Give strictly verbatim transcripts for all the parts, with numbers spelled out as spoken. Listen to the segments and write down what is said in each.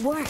at work.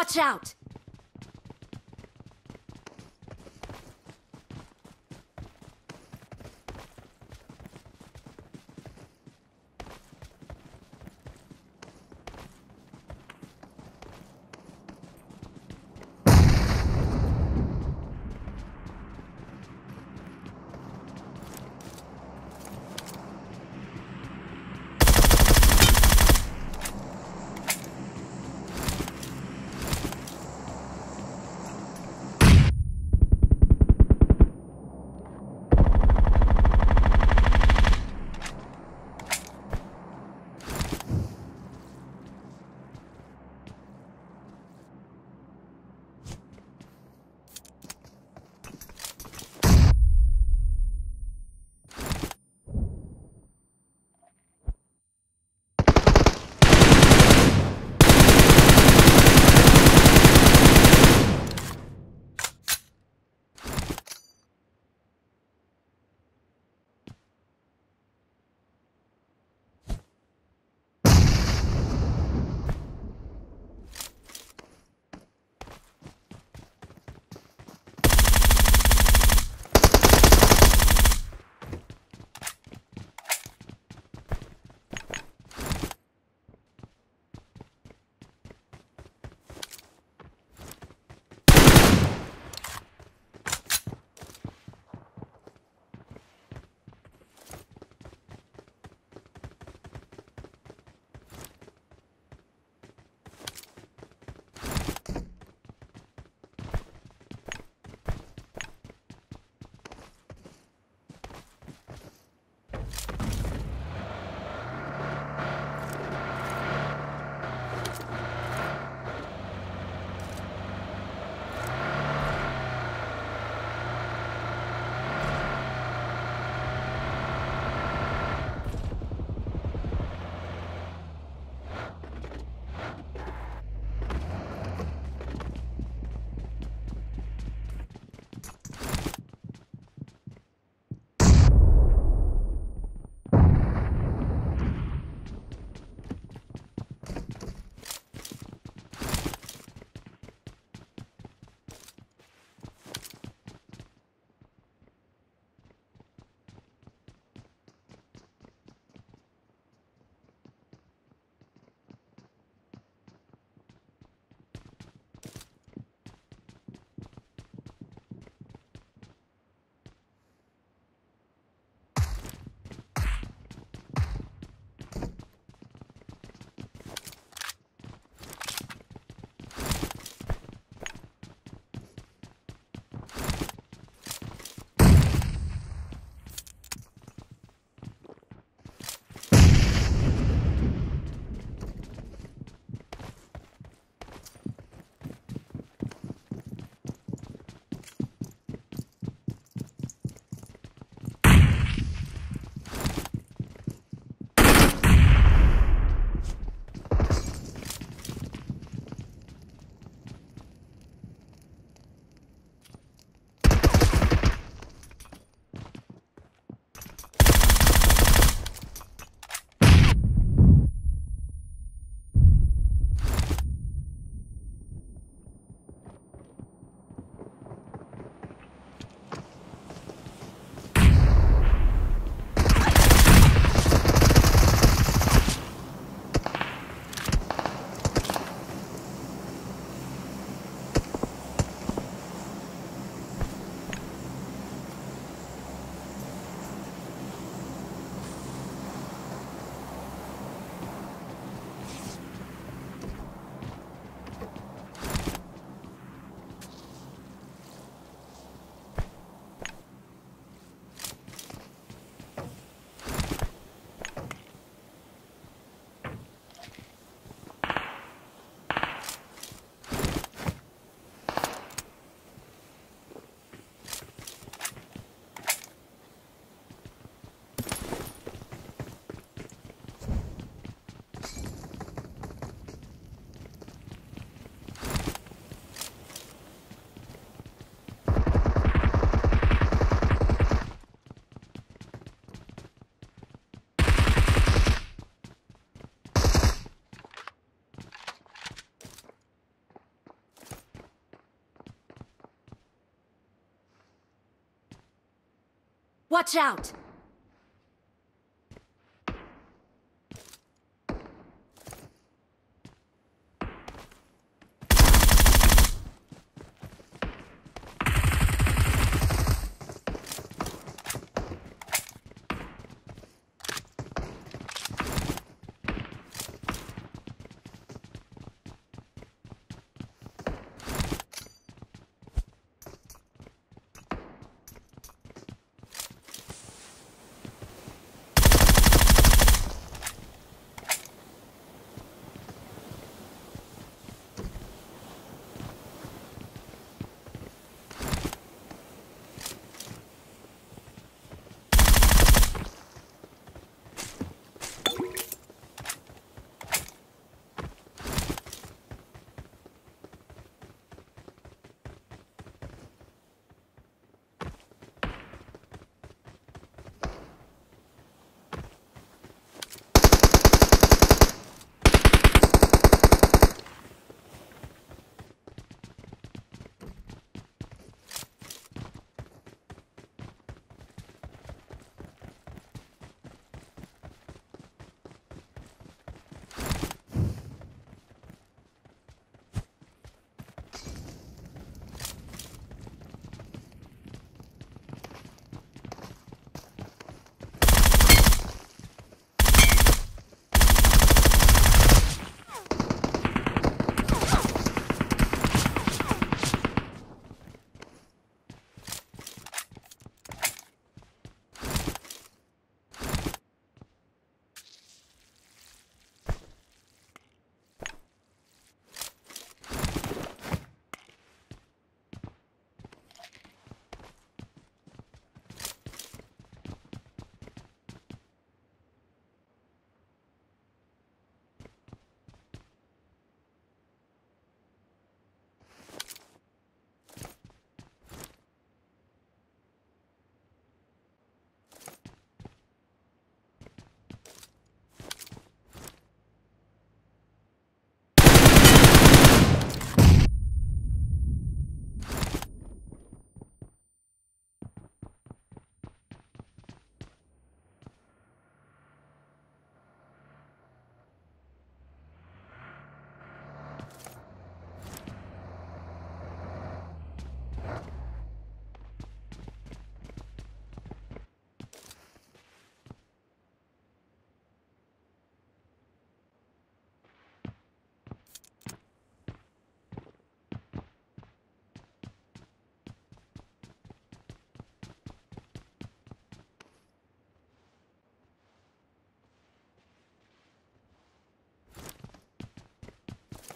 Watch out! Watch out!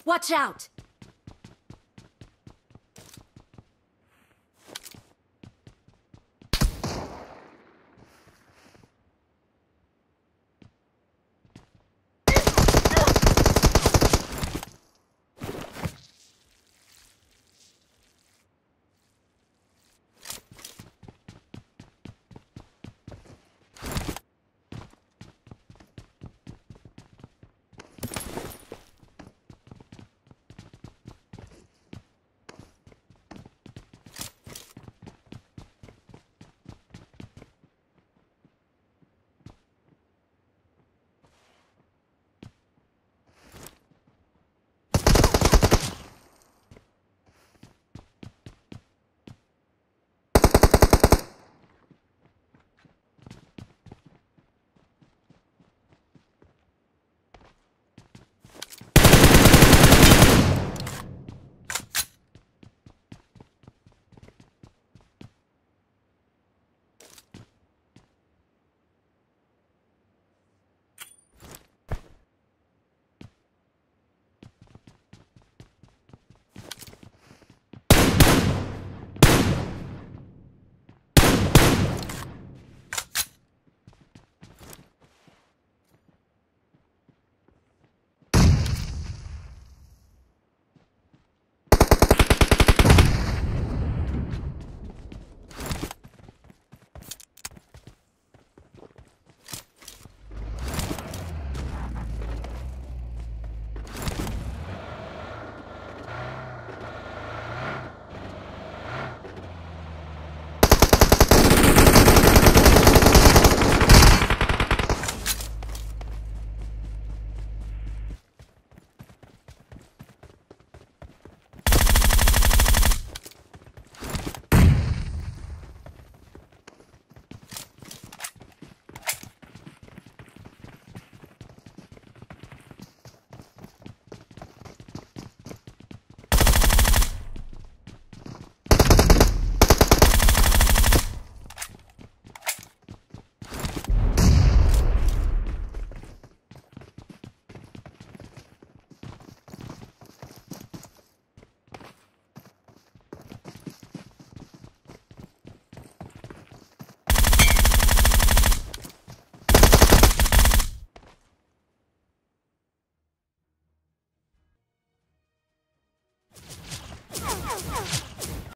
Watch out!